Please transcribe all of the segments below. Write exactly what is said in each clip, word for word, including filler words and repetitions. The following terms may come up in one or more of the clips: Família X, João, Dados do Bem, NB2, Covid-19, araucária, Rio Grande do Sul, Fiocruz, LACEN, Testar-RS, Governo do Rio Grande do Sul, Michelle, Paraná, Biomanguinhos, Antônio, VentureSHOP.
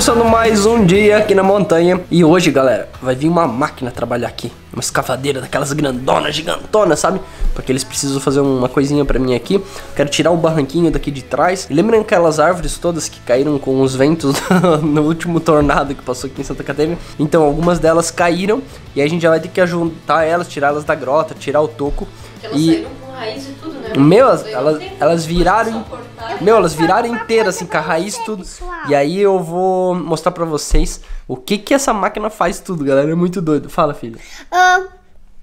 começando mais um dia aqui na montanha. E hoje, galera, vai vir uma máquina trabalhar aqui. Uma escavadeira daquelas grandonas, gigantonas, sabe? Porque eles precisam fazer uma coisinha pra mim aqui. Quero tirar o barranquinho daqui de trás. E lembram aquelas árvores todas que caíram com os ventos no último tornado que passou aqui em Santa Catarina? Então, algumas delas caíram. E aí a gente já vai ter que ajuntar elas, tirá-las da grota, tirar o toco. Elas e... saíram com raiz e tudo, né? Meu, elas, elas, elas viraram... Meu, elas viraram inteiras, assim, com a raiz tudo. E aí eu vou mostrar pra vocês o que que essa máquina faz tudo, galera. É muito doido. Fala, filha. Ah,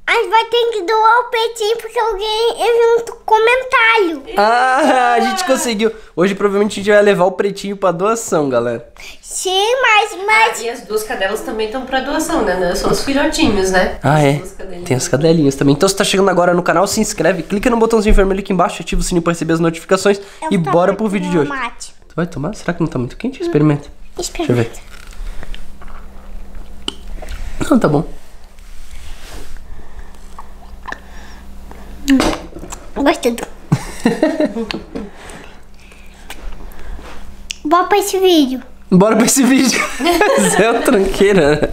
a gente vai ter que doar o peitinho porque alguém enviou um comentário. Ah, a gente conseguiu. Hoje, provavelmente, a gente vai levar o pretinho pra doação, galera. Sim, mas... mas... Ah, e as duas cadelas também estão pra doação, né? São os filhotinhos, né? Ah, é. Tem as cadelinhas também. Então, se tá chegando agora no canal, se inscreve, clica no botãozinho vermelho aqui embaixo, ativa o sininho pra receber as notificações. Eu e bora pro vídeo de hoje. Mate. Tu vai tomar? Será que não tá muito quente? Experimenta. Experimenta. Deixa eu ver. Não, tá bom. Gostando. Bora pra esse vídeo. Bora pra esse vídeo. Zé o tranqueira.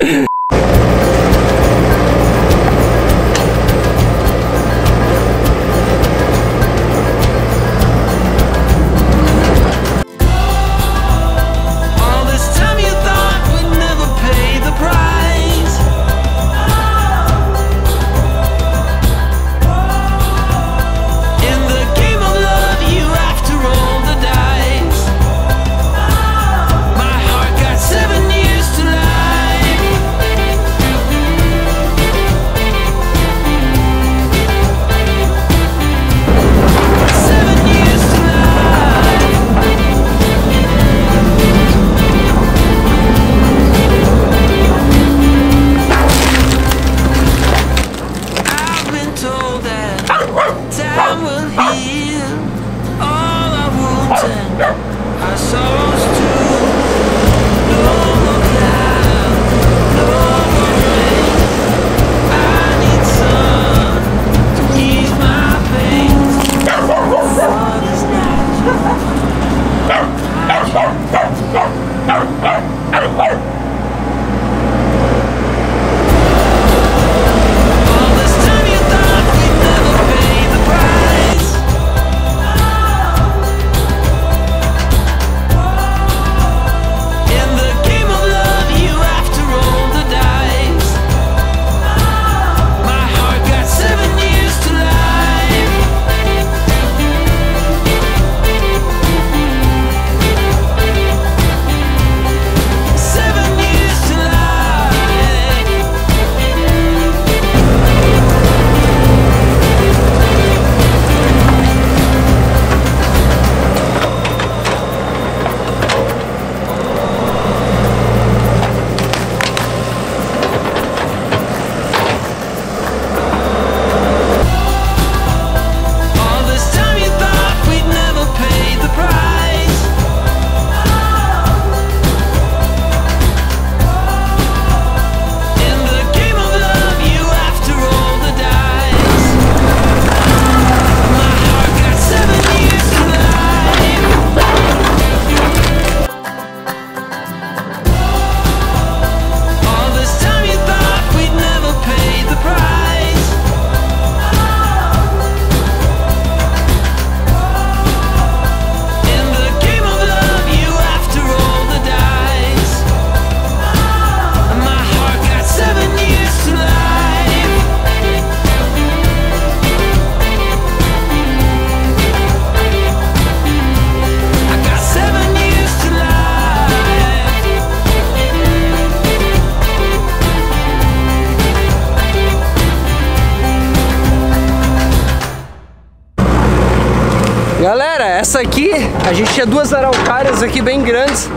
Galera, essa aqui, a gente tinha duas araucárias aqui bem grandes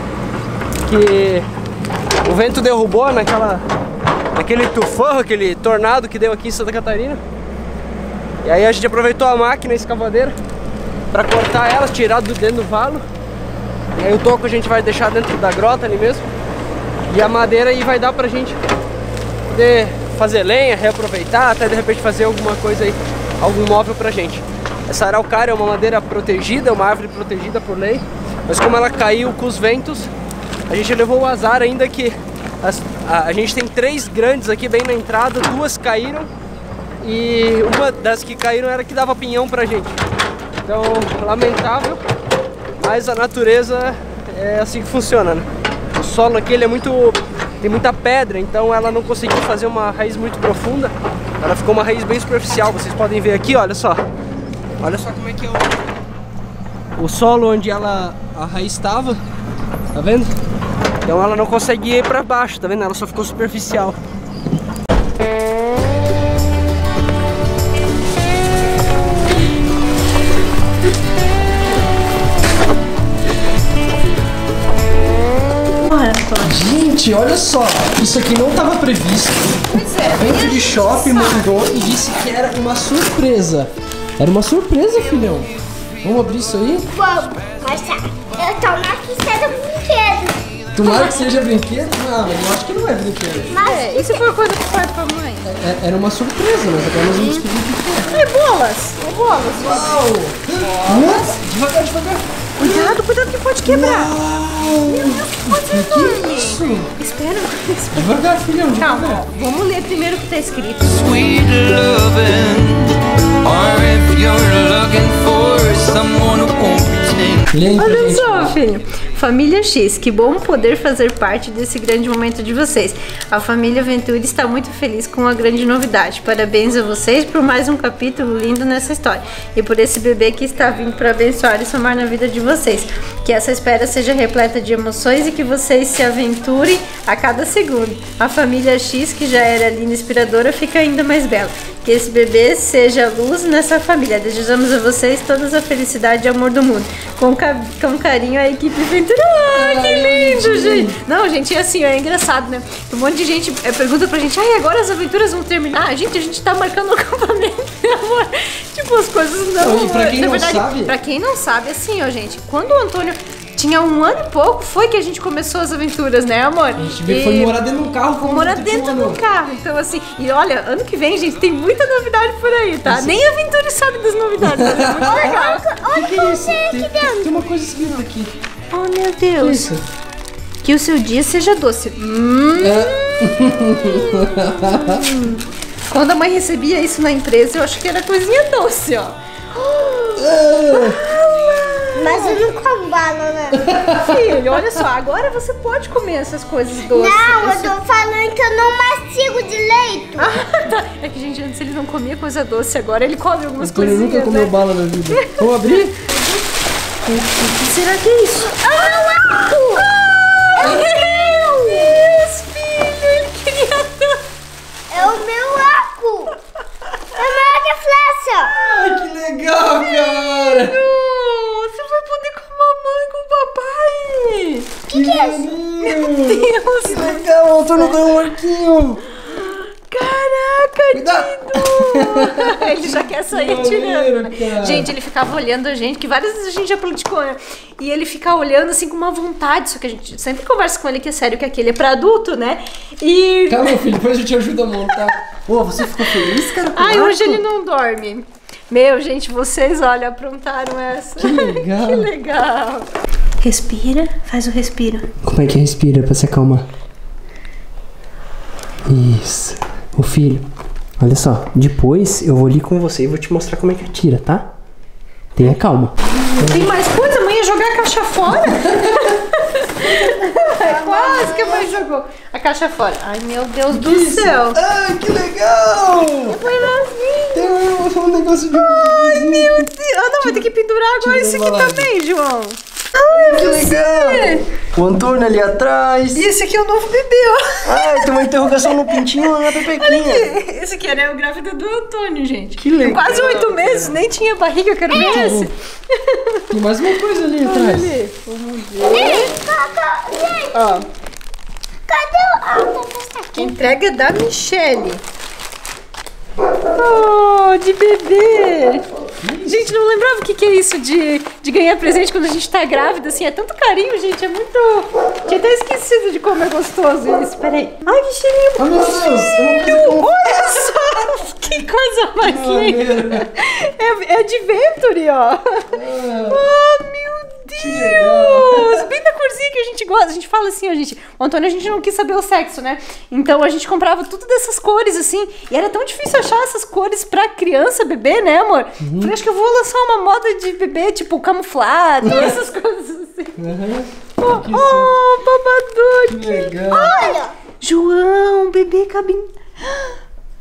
que o vento derrubou naquela, naquele tufão, aquele tornado que deu aqui em Santa Catarina. E aí a gente aproveitou a máquina, a escavadeira, para cortar elas, tirar do dentro do valo. E aí o toco a gente vai deixar dentro da grota ali mesmo. E a madeira aí vai dar pra gente poder fazer lenha, reaproveitar, até de repente fazer alguma coisa aí, algum móvel pra gente. Essa araucária é uma madeira protegida, uma árvore protegida por lei, mas como ela caiu com os ventos, A gente levou o azar ainda que as, a, a gente tem três grandes aqui bem na entrada, duas caíram e uma das que caíram era que dava pinhão pra gente. Então, lamentável, mas a natureza é assim que funciona, né? O solo aqui ele é muito, tem muita pedra, então ela não conseguiu fazer uma raiz muito profunda. Ela ficou uma raiz bem superficial, vocês podem ver aqui, olha só. Olha só como é que é o, o solo onde ela, a raiz estava, tá vendo? Então ela não consegue ir pra baixo, tá vendo? Ela só ficou superficial. Gente, olha só, isso aqui não estava previsto. Pois é, VentureSHOP mandou e disse que era uma surpresa. Era uma surpresa, filhão. Vamos abrir isso aí? Vamos, mas tá. Eu tomara que seja brinquedo. Tomara que seja brinquedo? Ah, mas eu acho que não é brinquedo. Mas é, isso foi coisa do pai e pra mãe? É, era uma surpresa, mas agora nós vamos descobrir o que foi. É bolas, é bolas. Uau! Bolas. Devagar, devagar. Cuidado, cuidado que pode quebrar. Meu Deus, que coisa enorme. Que isso? Espera, espera. Devagar, filhão. Calma, vamos ler primeiro o que tá escrito. Sweet loving, or if you're looking for someone who competent. Olha só, filho. Família X, que bom poder fazer parte desse grande momento de vocês. A família Venture está muito feliz com a grande novidade. Parabéns a vocês por mais um capítulo lindo nessa história. E por esse bebê que está vindo para abençoar e somar na vida de vocês. Que essa espera seja repleta de emoções e que vocês se aventurem a cada segundo. A família X, que já era linda e inspiradora, fica ainda mais bela. Que esse bebê seja luz nessa família. Desejamos a vocês toda a felicidade e amor do mundo. Com, ca... com carinho, a equipe Venture. Ah, que lindo, gente! Não, gente, é assim, é engraçado, né? Um monte de gente pergunta pra gente, ai, agora as aventuras vão terminar? Gente, a gente tá marcando o acampamento, né, amor? Tipo, as coisas não... E pra quem na verdade, não sabe... Pra quem não sabe, assim, ó, gente, quando o Antônio... Tinha um ano e pouco, foi que a gente começou as aventuras, né, amor? A gente e... foi morar dentro de um carro. Foi morar dentro de um carro. Então, assim, e olha, ano que vem, gente, tem muita novidade por aí, tá? Isso. Nem a Venture sabe das novidades. Tá? É muito legal. Olha o que é isso aqui dentro. Tem, tem uma coisa escrita aqui. Oh, meu Deus. Isso. Que o seu dia seja doce. Hum. É. Quando a mãe recebia isso na empresa, eu acho que era coisinha doce, ó. É. Mas eu não como banana. Filho, olha só, agora você pode comer essas coisas doces. Não, eu tô falando que eu não mastigo direito. Ah, tá. É que, gente, antes ele não comia coisa doce, agora ele come algumas coisas. Ele nunca comeu bala na vida. Vamos abrir? Será que é isso? Ah, ah, meu Deus, filho, ele queria tanto. É o meu arco. É maior que a flecha. Ai, que legal, cara. Que, que é isso? Meu Deus! Que legal, o Antônio ganhou um arquinho! Caraca, Cuidado. Tido! Ele já quer sair que tirando, né? Cara. Gente, ele ficava olhando a gente, que várias vezes a gente já platicou, né? E ele fica olhando assim com uma vontade, só que a gente sempre conversa com ele que é sério, que aquele é pra adulto, né? E... Calma, filho, depois a gente ajuda a montar. Ô, oh, você ficou feliz, cara? Ai, hoje ele não dorme. Meu, gente, vocês, olha, aprontaram essa. Que legal! Que legal! Respira, faz o respiro. Como é que respira pra se acalmar? Isso. Ô filho, olha só. Depois eu vou ali com você e vou te mostrar como é que atira, tá? Tenha calma. Tem mais coisa? A mãe ia jogar a caixa fora? Quase que a mãe jogou a caixa fora. Ai, meu Deus do céu. Ai, que legal. Tem um, um negócio de... Ai, meu Deus. Ah, não, vai ter que pendurar agora isso aqui também, João. Ai, que legal! O Antônio ali atrás. E esse aqui é o novo bebê, ó. Ai, tem uma interrogação no pintinho lá na pepequinha. Esse aqui era o grávido do Antônio, gente. Que legal. Quase oito meses, nem tinha barriga, eu quero ver é. esse. Tem mais uma coisa ali Olha atrás. Ali. Vamos ver. Ó. Cadê o... Ah, entrega da Michelle. Oh, de bebê. Gente, não lembrava o que, que é isso de, de ganhar presente quando a gente tá grávida, assim, é tanto carinho, gente, é muito... Tinha até esquecido de como é gostoso isso, peraí. Ai, que cheirinho! Oh, meu Deus! Olha só! Que coisa mais linda! É, é de Venture, ó! Ah, oh, meu Deus! Bem da corzinha que a gente gosta. engraçado, a gente fala assim, a gente... O Antônio, a gente não quis saber o sexo, né? Então a gente comprava tudo dessas cores, assim. E era tão difícil achar essas cores pra criança, bebê, né, amor? Uhum. Falei, acho que eu vou lançar uma moda de bebê, tipo, camuflado, essas coisas assim. Uhum. Oh, que oh, babadoque! Que legal! Olha! João, bebê cabinho...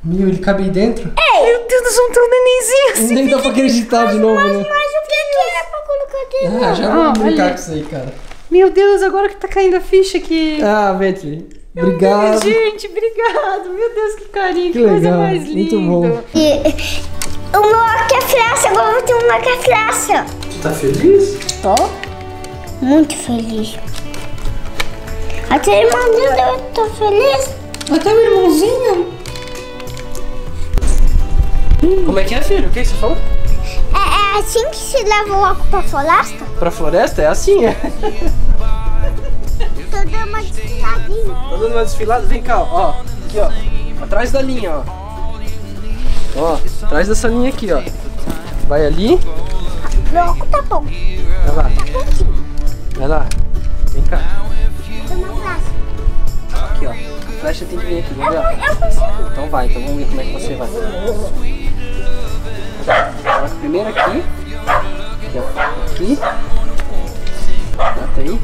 Meu, ele cabe aí dentro? É! Meu Deus, nós somos um nenenzinho assim! Nem dá pra acreditar de novo, né? Mas o que era pra colocar aqui? Ah, já vamos brincar com isso aí, cara. Meu Deus, agora que tá caindo a ficha aqui. Ah, Bentley, obrigado. Gente, obrigado. Meu Deus, que carinho, que coisa mais linda. Muito bom. E o meu aqui é flecha, agora eu vou ter um aqui é flecha. Tu tá feliz? Tô. Muito feliz. Até a irmãzinha, eu tô feliz. Até o irmãozinho? Como é que é, filho? O que você falou? É, é assim que se leva o álcool pra floresta? Pra floresta? É assim, é. Tô dando uma desfiladinha. Tô dando uma desfilada? Vem cá, ó. Aqui, ó. Atrás da linha, ó. Ó, atrás dessa linha aqui, ó. Vai ali. Meu álcool tá bom. Vai lá. Tá prontinho. Vai lá. Vem cá. Tem uma flecha. Aqui, ó. A flecha tem que vir aqui, vamos ver? Eu consigo. Então vai, então vamos ver como é que você vai. Primeiro aqui, aqui, ó, aqui, bota aí,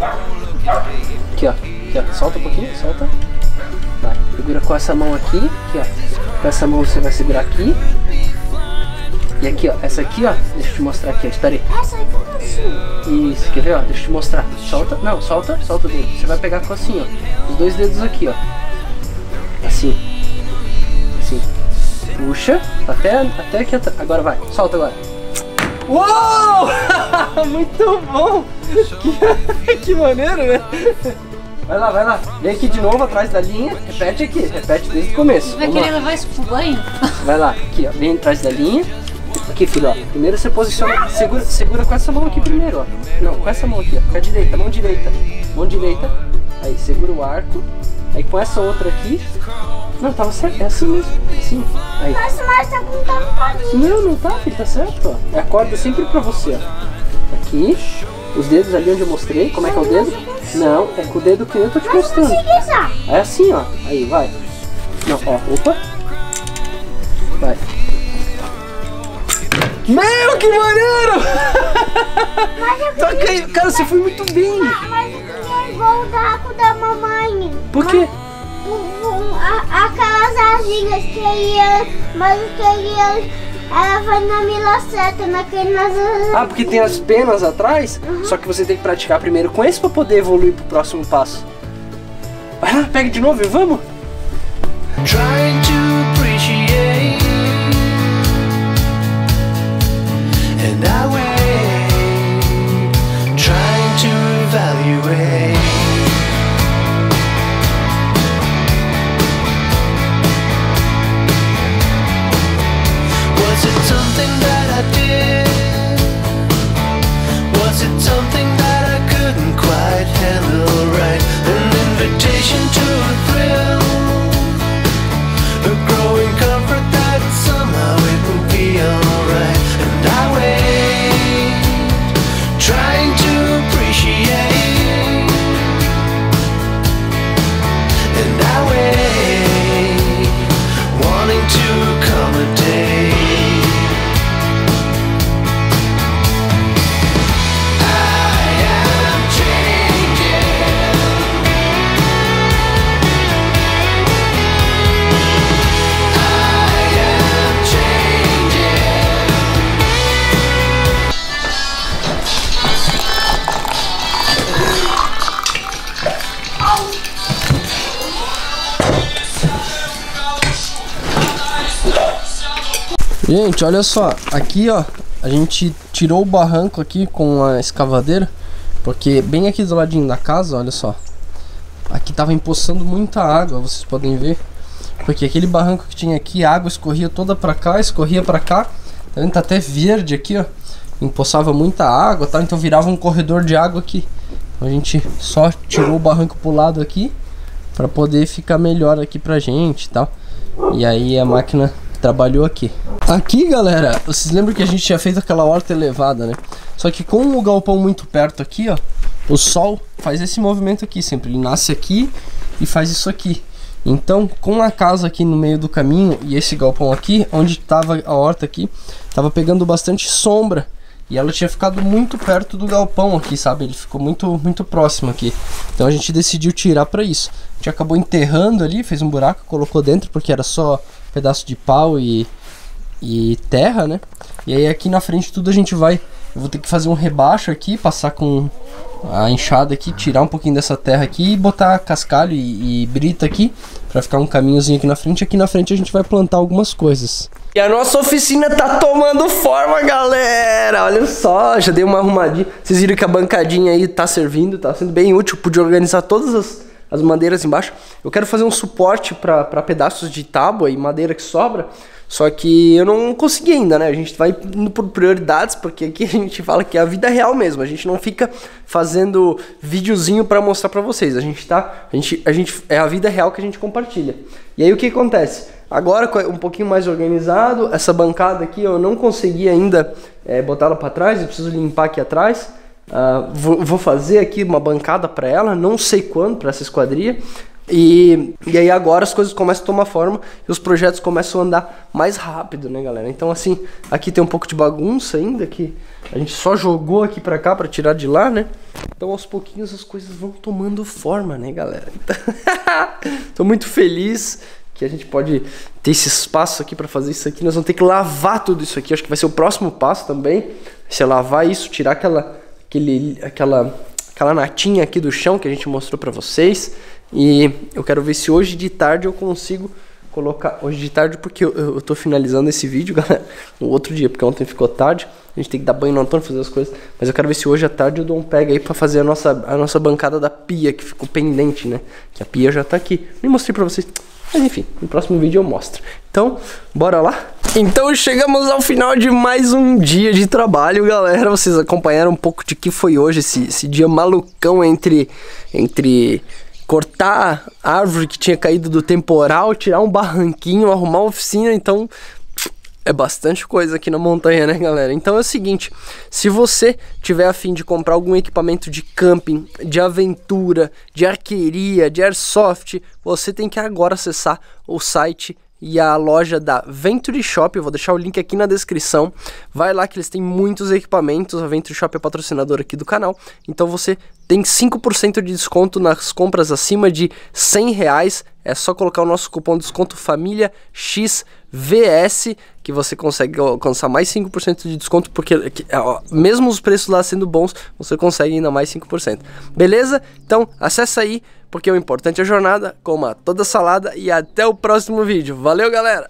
aqui ó, aqui ó, solta um pouquinho, solta, vai, segura com essa mão aqui, aqui ó, com essa mão você vai segurar aqui, e aqui ó, essa aqui ó, deixa eu te mostrar aqui, ó, espera aí, isso, quer ver ó, deixa eu te mostrar, solta, não, solta, solta o dedo, você vai pegar com assim ó, os dois dedos aqui ó, assim, assim. Puxa, até, até aqui atrás. Agora vai, solta agora. Uou! Muito bom! Que, que maneiro, né? Vai lá, vai lá. Vem aqui de novo atrás da linha. Repete aqui, repete desde o começo. Você vai querer levar isso pro banho? Vai lá, aqui, ó. Vem atrás da linha. Aqui, filho, ó. Primeiro você posiciona. Segura, segura com essa mão aqui primeiro, ó. Não, com essa mão aqui, ó. Com a direita, mão direita. Mão direita. Aí, segura o arco. Aí com essa outra aqui. Não, tava certo, é assim mesmo, assim, aí. Nossa, mas tá com tanto. Não, não tá, filho, tá certo, ó. É a corda sempre pra você, ó. Aqui, os dedos ali onde eu mostrei, como é que é o dedo? Não, é com o dedo que eu tô te mostrando. É assim, ó, aí, vai. Não, ó, opa. Vai. Meu, que maneiro! Só que, cara, você foi muito bem. Mas eu é igual o taco da mamãe. Por quê? Aquelas arginhas que ia, mas que ia, ela vai na milaceta, naquelas... Ah, porque tem as penas atrás, uhum. Só que você tem que praticar primeiro com esse pra poder evoluir pro próximo passo. Vai lá, pega de novo e vamos! Gente, olha só, aqui ó, a gente tirou o barranco aqui com a escavadeira, porque bem aqui do ladinho da casa, olha só, aqui tava empoçando muita água, vocês podem ver, porque aquele barranco que tinha aqui, a água escorria toda pra cá, escorria pra cá, tá vendo? Tá até verde aqui ó, empoçava muita água, tá? Então virava um corredor de água aqui, então a gente só tirou o barranco pro lado aqui, pra poder ficar melhor aqui pra gente e tal, e aí a máquina... trabalhou aqui. Aqui, galera, vocês lembram que a gente tinha feito aquela horta elevada, né? Só que com o galpão muito perto aqui, ó, o Sol faz esse movimento aqui sempre, ele nasce aqui e faz isso aqui. Então, com a casa aqui no meio do caminho e esse galpão aqui, onde estava a horta aqui, estava pegando bastante sombra. E ela tinha ficado muito perto do galpão aqui, sabe? Ele ficou muito, muito próximo aqui. Então a gente decidiu tirar pra isso. A gente acabou enterrando ali, fez um buraco, colocou dentro, porque era só pedaço de pau e, e terra, né? E aí aqui na frente tudo a gente vai... Eu vou ter que fazer um rebaixo aqui, passar com a enxada aqui, tirar um pouquinho dessa terra aqui e botar cascalho e, e brita aqui, pra ficar um caminhozinho aqui na frente. Aqui na frente a gente vai plantar algumas coisas. E a nossa oficina tá tomando forma, galera. Olha só, já dei uma arrumadinha. Vocês viram que a bancadinha aí tá servindo, tá sendo bem útil. Pude organizar todas as, as madeiras embaixo. Eu quero fazer um suporte pra, pra pedaços de tábua e madeira que sobra. Só que eu não consegui ainda, né? A gente vai indo por prioridades, porque aqui a gente fala que é a vida real mesmo. A gente não fica fazendo videozinho pra mostrar pra vocês. A gente tá... A gente, a gente, é a vida real que a gente compartilha. E aí o que acontece? Agora um pouquinho mais organizado. Essa bancada aqui eu não consegui ainda é, botar ela pra trás. Eu preciso limpar aqui atrás. Uh, vou, vou fazer aqui uma bancada pra ela. Não sei quando, pra essa esquadria. E, e aí agora as coisas começam a tomar forma e os projetos começam a andar mais rápido, né, galera? Então assim, aqui tem um pouco de bagunça ainda, que a gente só jogou aqui pra cá pra tirar de lá, né? Então aos pouquinhos as coisas vão tomando forma, né, galera? Então... Tô muito feliz que a gente pode ter esse espaço aqui pra fazer isso aqui. Nós vamos ter que lavar tudo isso aqui, acho que vai ser o próximo passo também. Se lavar isso, tirar aquela, aquele, aquela, aquela natinha aqui do chão que a gente mostrou pra vocês. E eu quero ver se hoje de tarde eu consigo colocar... Hoje de tarde, porque eu, eu tô finalizando esse vídeo, galera, no outro dia, porque ontem ficou tarde. A gente tem que dar banho no Antônio, fazer as coisas. Mas eu quero ver se hoje à tarde eu dou um pega aí pra fazer a nossa, a nossa bancada da pia, que ficou pendente, né? Que a pia já tá aqui. Nem mostrei pra vocês. Mas enfim, no próximo vídeo eu mostro. Então, bora lá. Então chegamos ao final de mais um dia de trabalho, galera. Vocês acompanharam um pouco de que foi hoje, esse, esse dia malucão entre... entre... cortar a árvore que tinha caído do temporal, tirar um barranquinho, arrumar uma oficina, então é bastante coisa aqui na montanha, né, galera? Então é o seguinte, se você tiver a fim de comprar algum equipamento de camping, de aventura, de arqueria, de airsoft, você tem que agora acessar o site e a loja da VentureSHOP. Eu vou deixar o link aqui na descrição. Vai lá que eles têm muitos equipamentos. A VentureSHOP é patrocinadora aqui do canal. Então você tem cinco por cento de desconto nas compras acima de cem reais. É só colocar o nosso cupom de desconto Família X V S que você consegue alcançar mais cinco por cento de desconto, porque ó, mesmo os preços lá sendo bons, você consegue ainda mais cinco por cento. Beleza? Então acessa aí, porque o importante é a jornada. Coma toda salada e até o próximo vídeo. Valeu, galera!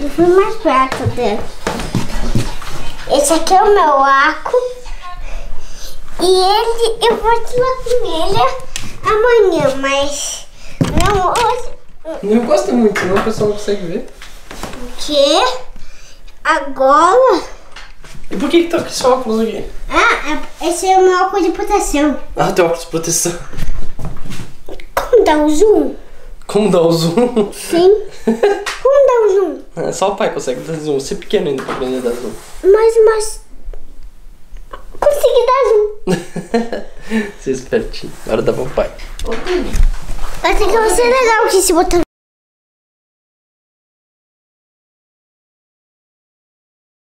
Eu fui mais perto dele. Esse aqui é o meu arco. E ele, eu vou tirar com ele amanhã, mas... Não, hoje... Não gosta muito, não, o pessoal não consegue ver. O quê? Agora? E por que que tá com esse óculos aqui? Ah, esse é o meu óculos de proteção. Ah, teu óculos de proteção. Como dá o zoom? Como dá o zoom? Sim. Como dá o zoom? É, só o pai consegue dar zoom. Você é pequeno ainda pra aprender a dar zoom. Mas, mas... Consegui dar zoom. Você é espertinho. Agora dá pro pai. Ô, filho. Até que você é legal que esse botão.